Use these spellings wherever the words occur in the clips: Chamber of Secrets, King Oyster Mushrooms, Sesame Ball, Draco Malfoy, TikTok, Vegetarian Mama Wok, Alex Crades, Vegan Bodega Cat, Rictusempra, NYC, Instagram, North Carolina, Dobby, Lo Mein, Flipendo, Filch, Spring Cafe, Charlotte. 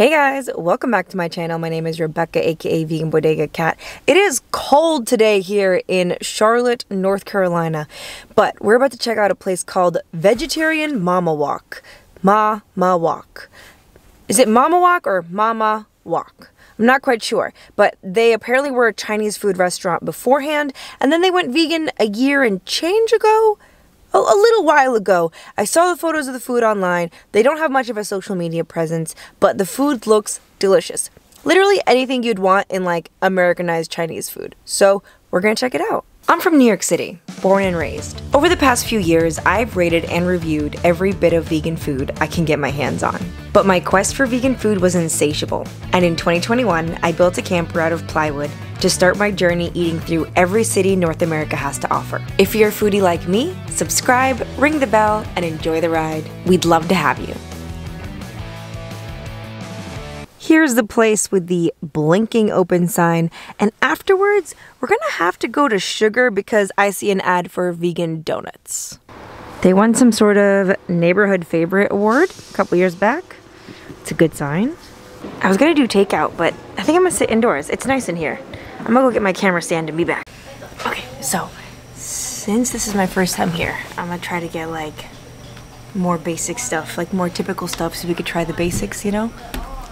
Hey guys, welcome back to my channel. My name is Rebecca, aka Vegan Bodega Cat. It is cold today here in Charlotte, North Carolina, but we're about to check out a place called Vegetarian Mama Wok. Mama Wok. Is it Mama Wok or Mama Wok? I'm not quite sure, but they apparently were a Chinese food restaurant beforehand, and then they went vegan a year and change ago? A little while ago. I saw the photos of the food online. They don't have much of a social media presence, but the food looks delicious. Literally anything you'd want in like Americanized Chinese food. So we're gonna check it out. I'm from New York City, born and raised. Over the past few years, I've rated and reviewed every bit of vegan food I can get my hands on. But my quest for vegan food was insatiable. And in 2021, I built a camper out of plywood to start my journey eating through every city North America has to offer. If you're a foodie like me, subscribe, ring the bell, and enjoy the ride. We'd love to have you. Here's the place with the blinking open sign, and afterwards, we're gonna have to go to Sugar because I see an ad for vegan donuts. They won some sort of neighborhood favorite award a couple years back. It's a good sign. I was gonna do takeout, but I think I'm gonna sit indoors. It's nice in here. I'm gonna go get my camera stand and be back. Okay, so since this is my first time here, I'm gonna try to get like more basic stuff, like more typical stuff so we could try the basics, you know?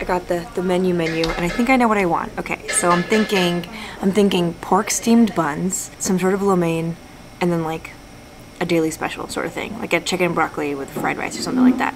I got the menu and I think I know what I want. Okay, so I'm thinking pork steamed buns, some sort of lo mein, and then like a daily special sort of thing, like a chicken and broccoli with fried rice or something like that.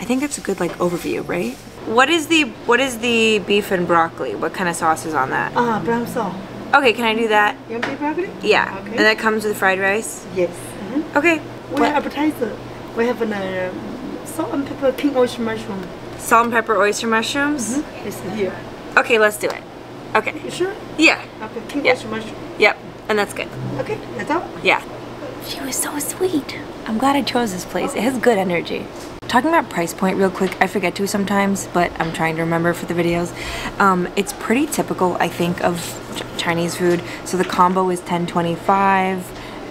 I think that's a good like overview, right? What is the beef and broccoli? What kind of sauce is on that? Brown sauce. Okay, can I do that? You want beef broccoli? Yeah. Okay. And that comes with fried rice? Yes. Mm-hmm. Okay. We have appetizer. We have an salt and pepper pink oyster mushroom. Salt and pepper oyster mushrooms? Mm-hmm. It's here. Okay, let's do it. Okay. You sure? Yeah. Okay, pink oyster mushroom. Yep, and that's good. Okay, that's all? Yeah. She was so sweet. I'm glad I chose this place. It has good energy. Talking about price point real quick, I forget to sometimes, but I'm trying to remember for the videos. It's pretty typical, I think, of Chinese food. So the combo is $10.25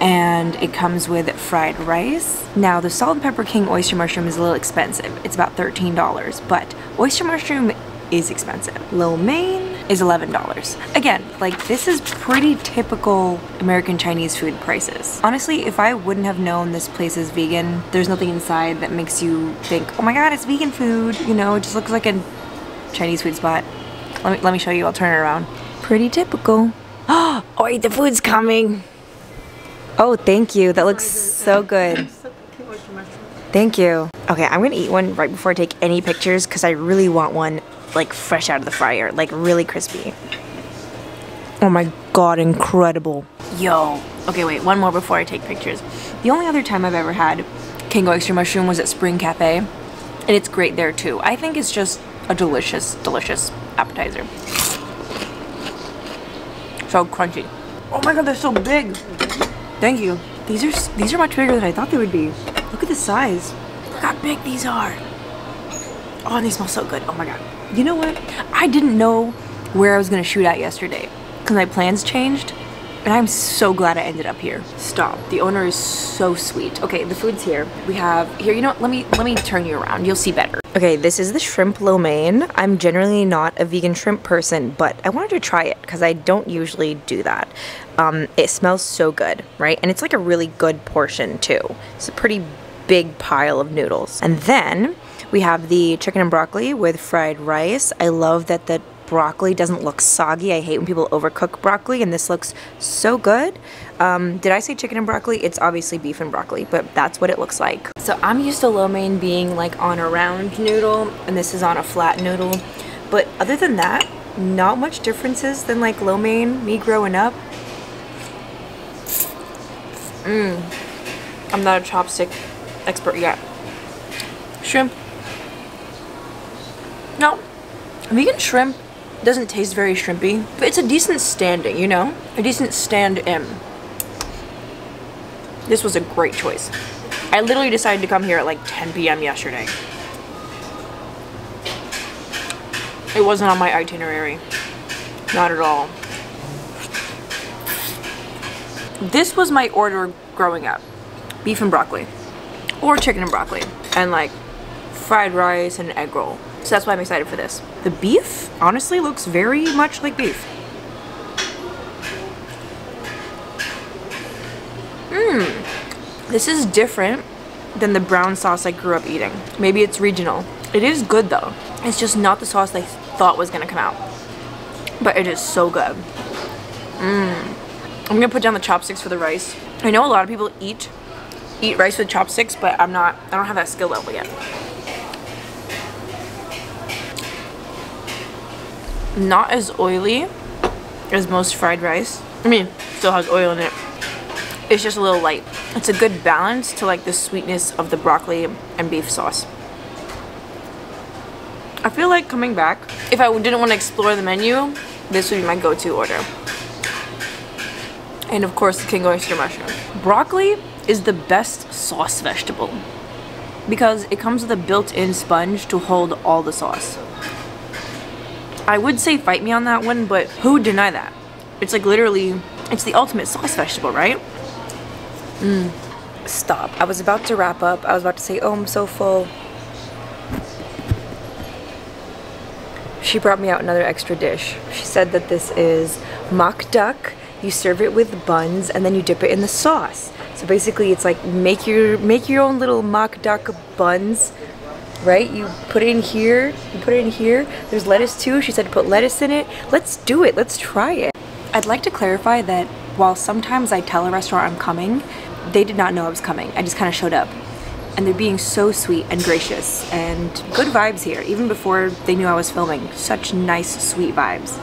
and it comes with fried rice. Now the salt and pepper king oyster mushroom is a little expensive. It's about $13, but oyster mushroom is expensive. Lo mein is $11. Again, like this is pretty typical American Chinese food prices. Honestly, if I wouldn't have known this place is vegan, there's nothing inside that makes you think, oh my God, it's vegan food. You know, it just looks like a Chinese food spot. Let me show you, I'll turn it around. Pretty typical. Oh, wait, the food's coming. Oh, thank you, that looks so good. Thank you. Okay, I'm gonna eat one right before I take any pictures because I really want one like fresh out of the fryer, like really crispy. Oh my God, incredible. Yo, okay wait, one more before I take pictures. The only other time I've ever had king oyster mushroom was at Spring Cafe, and it's great there too. I think it's just a delicious, delicious appetizer. So crunchy. Oh my God, they're so big. Thank you. These are much bigger than I thought they would be. Look at the size. Look how big these are. Oh, and they smell so good. Oh my God. You know what? I didn't know where I was gonna shoot at yesterday because my plans changed, and I'm so glad I ended up here. Stop. The owner is so sweet. Okay, the food's here. We have here. You know what? Let me turn you around. You'll see better. Okay, this is the shrimp lo mein. I'm generally not a vegan shrimp person, but I wanted to try it because I don't usually do that. It smells so good, right? And it's like a really good portion too. It's a pretty big pile of noodles, and then we have the chicken and broccoli with fried rice. I love that the broccoli doesn't look soggy. I hate when people overcook broccoli, and this looks so good. Did I say chicken and broccoli? It's obviously beef and broccoli, but that's what it looks like. So I'm used to lo mein being like on a round noodle, and this is on a flat noodle. But other than that, not much differences than like lo mein, me growing up. I'm not a chopstick expert yet. Shrimp. No, vegan shrimp doesn't taste very shrimpy, but it's a decent standing, you know? A decent stand-in. This was a great choice. I literally decided to come here at like 10 p.m. yesterday. It wasn't on my itinerary. Not at all. This was my order growing up. Beef and broccoli. Or chicken and broccoli. And like fried rice and egg roll. So that's why I'm excited for this. The beef honestly looks very much like beef. This is different than the brown sauce I grew up eating. Maybe it's regional. It is good though. It's just not the sauce I thought was gonna come out. But it is so good. I'm gonna put down the chopsticks for the rice. I know a lot of people eat rice with chopsticks, but I don't have that skill level yet. Not as oily as most fried rice. I mean, still has oil in it. It's just a little light. It's a good balance to like the sweetness of the broccoli and beef sauce. I feel like coming back, if I didn't want to explore the menu, this would be my go-to order. And of course, the king oyster mushroom. Broccoli is the best sauce vegetable because it comes with a built-in sponge to hold all the sauce. I would say fight me on that one, but who would deny that? It's like literally, it's the ultimate sauce vegetable, right? Stop. I was about to wrap up. I was about to say, oh, I'm so full. She brought me out another extra dish. She said that this is mock duck. You serve it with buns and then you dip it in the sauce. So basically it's like make your own little mock duck buns, right? You put it in here, you put it in here. There's lettuce too. She said put lettuce in it. Let's do it. Let's try it. I'd like to clarify that while sometimes I tell a restaurant I'm coming, they did not know I was coming. I just kind of showed up. And they're being so sweet and gracious and good vibes here, even before they knew I was filming. Such nice, sweet vibes.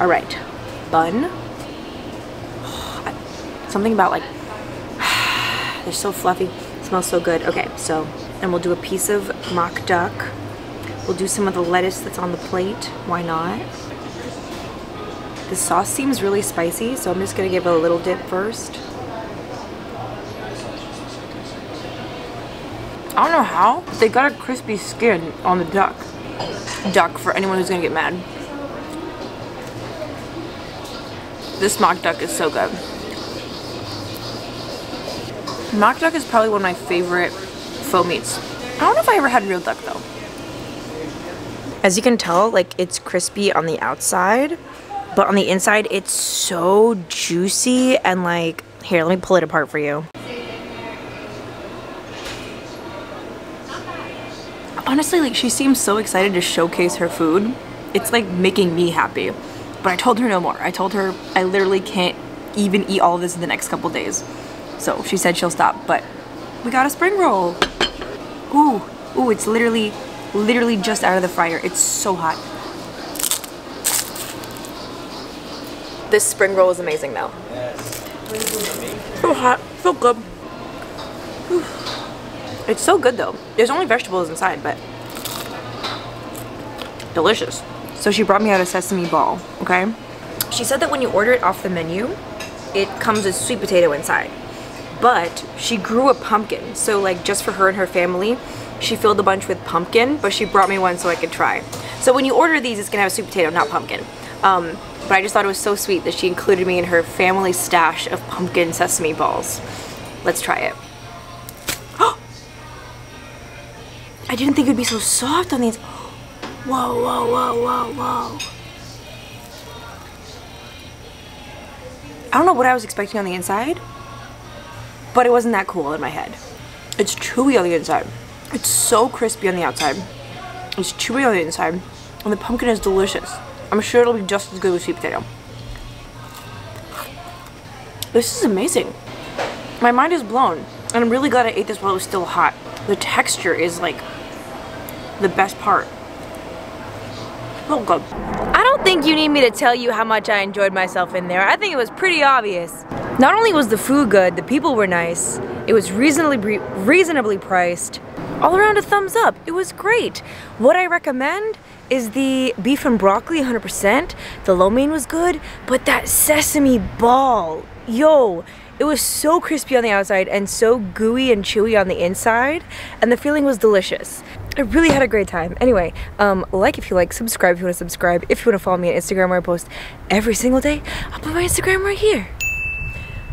All right, bun. Something about like, they're so fluffy, smells so good. Okay, so, and we'll do a piece of mock duck. We'll do some of the lettuce that's on the plate. Why not? The sauce seems really spicy, so I'm just gonna give it a little dip first. I don't know how, but they got a crispy skin on the duck. Duck, for anyone who's gonna get mad. This mock duck is so good. Mock duck is probably one of my favorite faux meats. I don't know if I ever had real duck though. As you can tell, like it's crispy on the outside, but on the inside, it's so juicy and like, here, let me pull it apart for you. Honestly, like she seems so excited to showcase her food. It's like making me happy, but I told her no more. I told her I literally can't even eat all of this in the next couple days. So she said she'll stop, but we got a spring roll. Ooh, it's literally just out of the fryer. It's so hot. This spring roll is amazing though. Yes. So hot, so good. It's so good though. There's only vegetables inside, but delicious. So she brought me out a sesame ball, okay? She said that when you order it off the menu, it comes with sweet potato inside. But she grew a pumpkin, so like just for her and her family, she filled a bunch with pumpkin, but she brought me one so I could try. So when you order these, it's gonna have sweet potato, not pumpkin. But I just thought it was so sweet that she included me in her family stash of pumpkin sesame balls. Let's try it. Oh! I didn't think it would be so soft on these. Whoa. I don't know what I was expecting on the inside, but it wasn't that cool in my head. It's chewy on the inside. It's so crispy on the outside. It's chewy on the inside, and the pumpkin is delicious. I'm sure it'll be just as good with sweet potato. This is amazing. My mind is blown, and I'm really glad I ate this while it was still hot. The texture is like the best part. Oh God. I don't think you need me to tell you how much I enjoyed myself in there. I think it was pretty obvious. Not only was the food good, the people were nice. It was reasonably priced. All around a thumbs up. It was great. Would I recommend? Is the beef and broccoli 100%. The lo mein was good, but that sesame ball, yo, it was so crispy on the outside and so gooey and chewy on the inside, and the feeling was delicious. I really had a great time. Anyway, like if you like, subscribe if you want to subscribe, if you want to follow me on Instagram where I post every single day, I'll put my Instagram right here.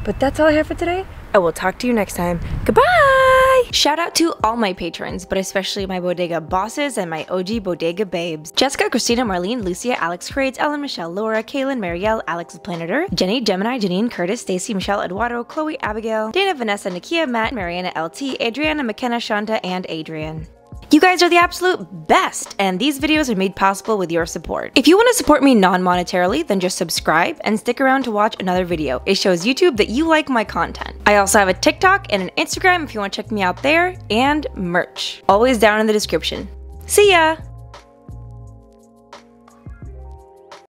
But that's all I have for today. I will talk to you next time. Goodbye! Shout out to all my patrons, but especially my bodega bosses and my OG bodega babes. Jessica, Christina, Marlene, Lucia, Alex Crades, Ellen, Michelle, Laura, Kaylin, Marielle, Alex the Planet Earth, Jenny, Gemini, Janine, Curtis, Stacy, Michelle, Eduardo, Chloe, Abigail, Dana, Vanessa, Nakia, Matt, Mariana, LT, Adriana, McKenna, Shonda, and Adrian. You guys are the absolute best, and these videos are made possible with your support. If you want to support me non-monetarily, then just subscribe and stick around to watch another video. It shows YouTube that you like my content. I also have a TikTok and an Instagram if you want to check me out there, and merch. Always down in the description. See ya!